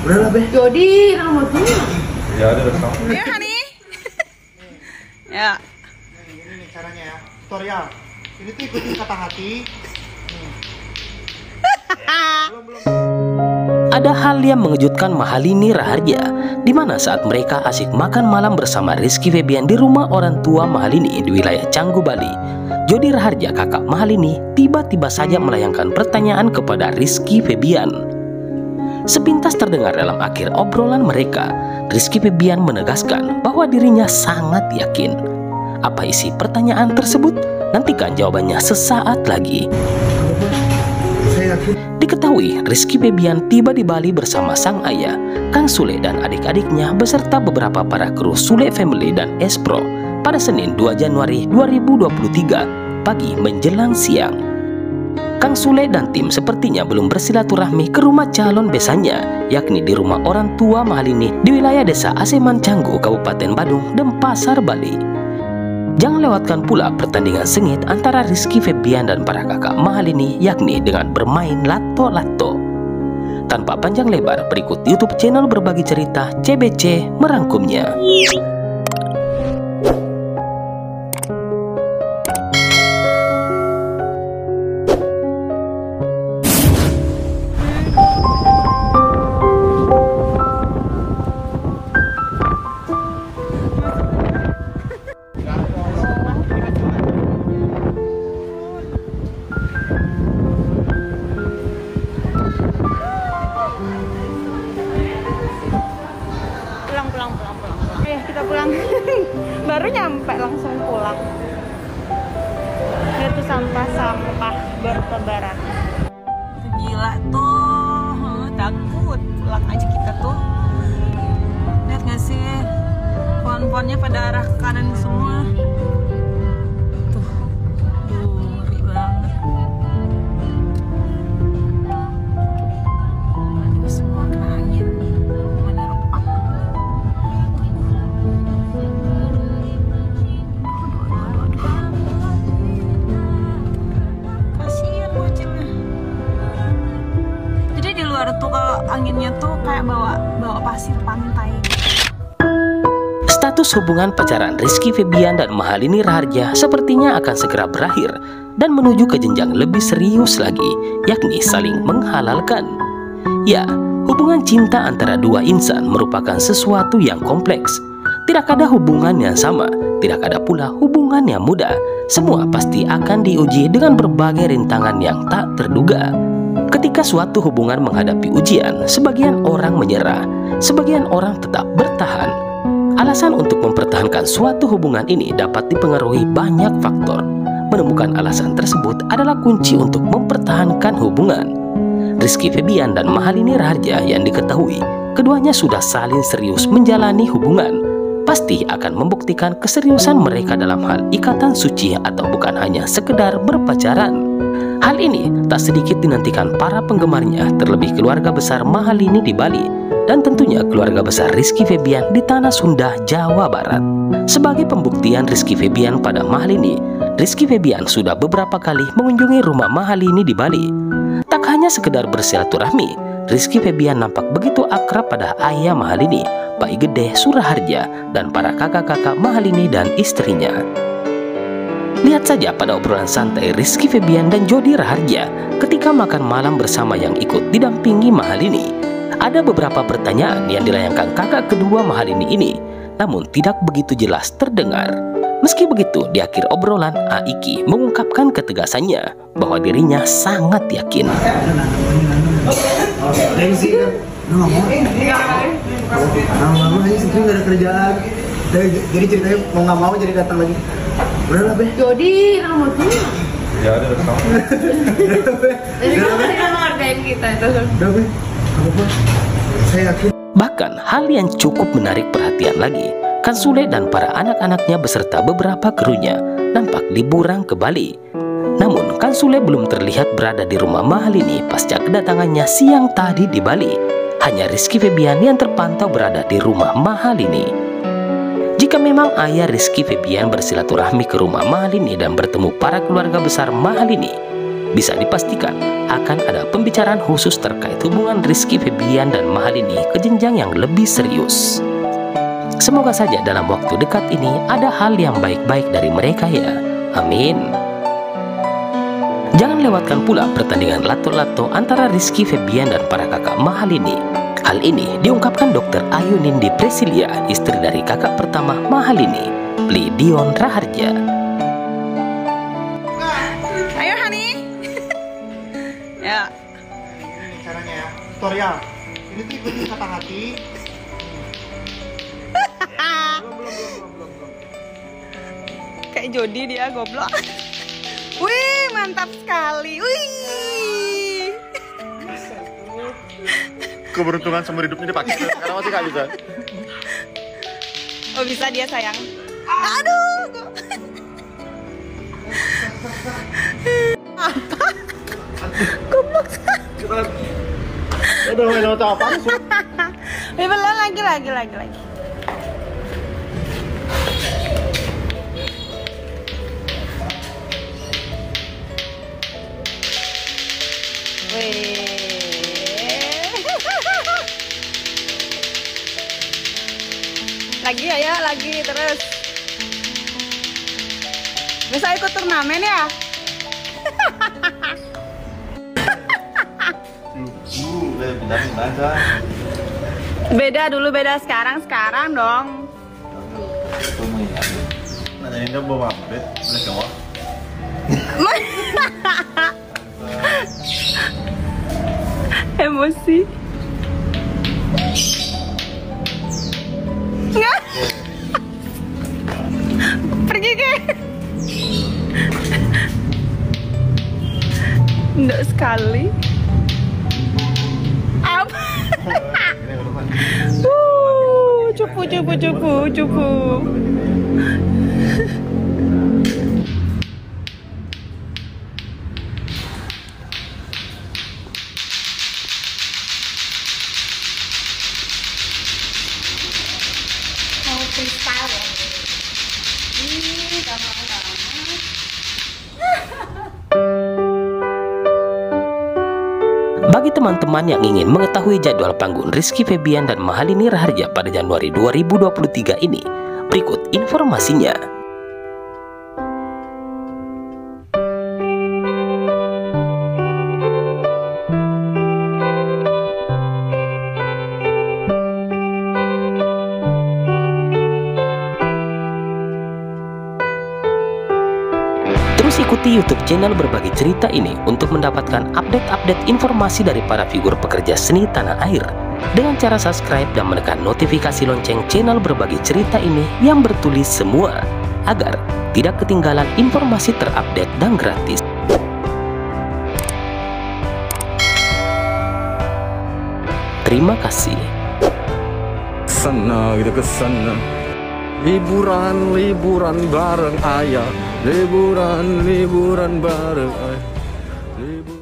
Udah lah, Beh. Jodi, rambutnya. Ya, ada rekam. Ya, Hani. Ya. Ini nih caranya ya. Tutorial. Ini tuh ikutin kata hati. Ada hal yang mengejutkan Mahalini Raharja, di mana saat mereka asik makan malam bersama Rizky Febian di rumah orang tua Mahalini di wilayah Canggu, Bali, Jodi Raharja, kakak Mahalini, tiba-tiba saja melayangkan pertanyaan kepada Rizky Febian. Sepintas terdengar dalam akhir obrolan mereka, Rizky Febian menegaskan bahwa dirinya sangat yakin. Apa isi pertanyaan tersebut? Nantikan jawabannya sesaat lagi. Diketahui, Rizky Febian tiba di Bali bersama sang ayah, Kang Sule, dan adik-adiknya beserta beberapa para kru Sule Family dan Espro pada Senin 2 Januari 2023 pagi menjelang siang. Kang Sule dan tim sepertinya belum bersilaturahmi ke rumah calon besannya, yakni di rumah orang tua Mahalini di wilayah desa Aseman Canggu, Kabupaten Badung, Denpasar, Bali. Jangan lewatkan pula pertandingan sengit antara Rizky Febian dan para kakak Mahalini, yakni dengan bermain lato-lato. Tanpa panjang lebar, berikut YouTube channel Berbagi Cerita CBC merangkumnya. Baru nyampe langsung pulang. Itu sampah-sampah bertebaran. Gila tuh, takut. Pulang aja kita tuh. Lihat gak sih, pohon-pohonnya pada arah kanan semua. Tuh, ngeri banget. Aduh, semua kena angin. Anginnya tuh kayak bawa pasir pantai. Status hubungan pacaran Rizky Febian dan Mahalini Raharja sepertinya akan segera berakhir dan menuju ke jenjang lebih serius lagi, yakni saling menghalalkan. Ya, hubungan cinta antara dua insan merupakan sesuatu yang kompleks. Tidak ada hubungan yang sama, tidak ada pula hubungan yang mudah. Semua pasti akan diuji dengan berbagai rintangan yang tak terduga. Ketika suatu hubungan menghadapi ujian, sebagian orang menyerah, sebagian orang tetap bertahan. Alasan untuk mempertahankan suatu hubungan ini dapat dipengaruhi banyak faktor. Menemukan alasan tersebut adalah kunci untuk mempertahankan hubungan. Rizky Febian dan Mahalini Raharja yang diketahui keduanya sudah saling serius menjalani hubungan, pasti akan membuktikan keseriusan mereka dalam hal ikatan suci atau bukan hanya sekedar berpacaran. Hal ini tak sedikit dinantikan para penggemarnya, terlebih keluarga besar Mahalini di Bali dan tentunya keluarga besar Rizky Febian di tanah Sunda, Jawa Barat. Sebagai pembuktian Rizky Febian pada Mahalini, Rizky Febian sudah beberapa kali mengunjungi rumah Mahalini di Bali. Tak hanya sekedar bersilaturahmi, Rizky Febian nampak begitu akrab pada ayah Mahalini, Pak Gede Suraharja, dan para kakak-kakak Mahalini dan istrinya. Lihat saja pada obrolan santai Rizky Febian dan Jodi Raharja ketika makan malam bersama yang ikut didampingi Mahalini. Ada beberapa pertanyaan yang dilayangkan kakak kedua Mahalini ini, namun tidak begitu jelas terdengar. Meski begitu, di akhir obrolan, Aiki mengungkapkan ketegasannya bahwa dirinya sangat yakin. Jadi ceritanya mau nggak mau jadi datang lagi. Udah lah, Beh. Jodi rambutnya. Ya, ada rekam. Bahkan hal yang cukup menarik perhatian lagi, Kang Sule dan para anak-anaknya beserta beberapa krunya nampak liburan ke Bali. Namun Kang Sule belum terlihat berada di rumah Mahalini pasca kedatangannya siang tadi di Bali. Hanya Rizky Febian yang terpantau berada di rumah Mahalini. Jika memang ayah Rizky Febian bersilaturahmi ke rumah Mahalini dan bertemu para keluarga besar Mahalini, bisa dipastikan akan ada pembicaraan khusus terkait hubungan Rizky Febian dan Mahalini ke jenjang yang lebih serius. Semoga saja dalam waktu dekat ini ada hal yang baik-baik dari mereka ya. Amin. Jangan lewatkan pula pertandingan lato-lato antara Rizky Febian dan para kakak Mahalini. Hal ini diungkapkan Dr. Ayu Nindi Presilia, istri dari kakak pertama Mahalini, Bli Dion Raharja. Caranya ya, tutorial. Ini tuh ikutin kata hati. Belum. Kayak Jodi dia goblok. Wih, mantap sekali. Wih. Keberuntungan seumur hidupnya dipakai. Sekarang masih gak bisa. Oh, bisa dia sayang. Aduh. Apa? Goblok. Udah main apa sih? Lagi. Lagi ya, lagi terus. Bisa ikut turnamen ya? Beda dulu, beda sekarang dong. Emosi. Nggak. Pergi ke. Nggak sekali. Cukup. Mau freestyle ya? Ih, Bagi teman-teman yang ingin mengetahui jadwal panggung Rizky Febian dan Mahalini Raharja pada Januari 2023 ini, berikut informasinya. Terus ikuti YouTube channel Berbagi Cerita ini untuk mendapatkan update-update informasi dari para figur pekerja seni tanah air dengan cara subscribe dan menekan notifikasi lonceng channel Berbagi Cerita ini yang bertulis semua agar tidak ketinggalan informasi terupdate dan gratis. Terima kasih. Sana gitu kesana. Liburan bareng ayah. Liburan bareng ayah.